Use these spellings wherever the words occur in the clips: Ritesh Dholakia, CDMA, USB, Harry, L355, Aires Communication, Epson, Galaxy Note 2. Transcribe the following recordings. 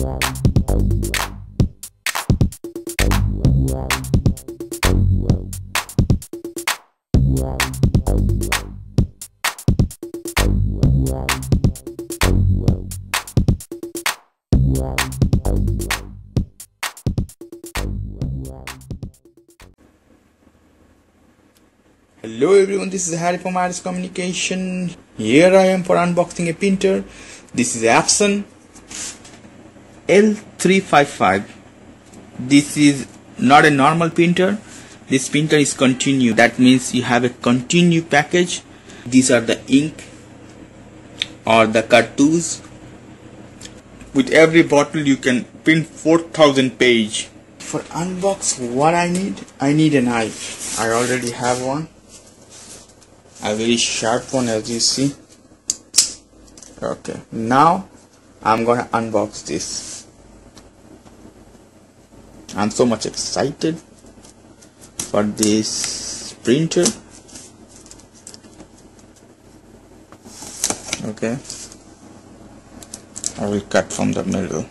Hello everyone, this is Harry from Aires Communication. Here I am for unboxing a printer. This is Epson L355. This is not a normal printer. This printer is continue. That means you have a continue package. These are the ink or the cartouches. With every bottle you can print 4000 pages. For unbox, what I need a knife. I already have one. A very sharp one, as you see. Okay, now I'm gonna unbox this. I'm so much excited for this printer. Okay, I will cut from the middle.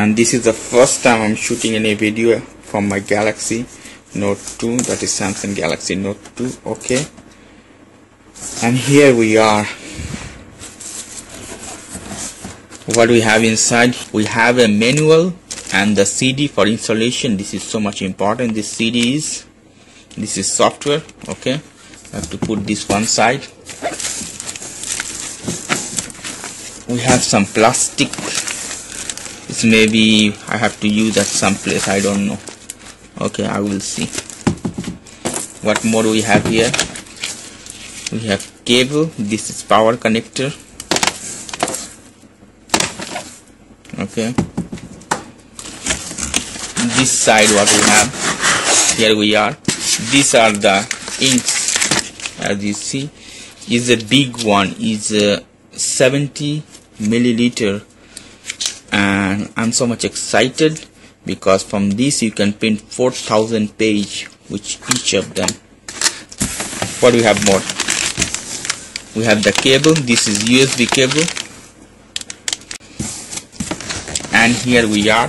And this is the first time I'm shooting any video from my Galaxy Note 2, that is Samsung Galaxy Note 2, okay. And here we are. What we have inside, we have a manual and the CD for installation. This is so much important. This CD is, this is software, okay. I have to put this one side. We have some plastic. It's maybe I have to use at some place, I don't know. Okay, I will see. What more we have here? We have cable. This is power connector. Okay. This side what we have. Here we are. These are the inks. As you see, is a big one. Is a 70 milliliter. And I'm so much excited because from this you can print 4000 page, which each of them. What do we have more? We have the cable. This is USB cable. And here we are.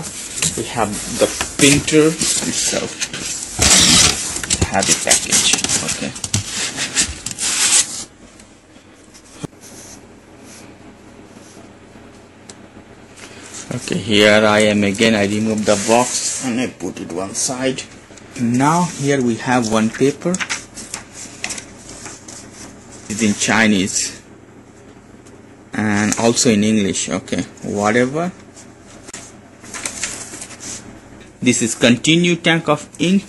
We have the printer itself. Have a package. Okay. Okay, here I am again. I remove the box and I put it one side. Now here we have one paper. It's in Chinese and also in English. Okay, whatever. This is continue tank of ink.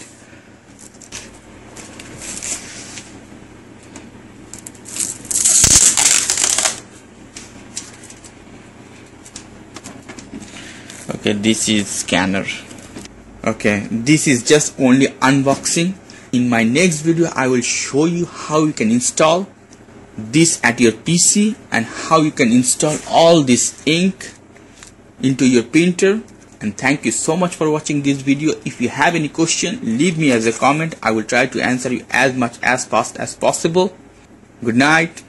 Okay, this is scanner. Okay, this is just only unboxing. In my next video I will show you how you can install this at your PC and how you can install all this ink into your printer. And thank you so much for watching this video. If you have any question, leave me as a comment. I will try to answer you as much as fast as possible. Good night.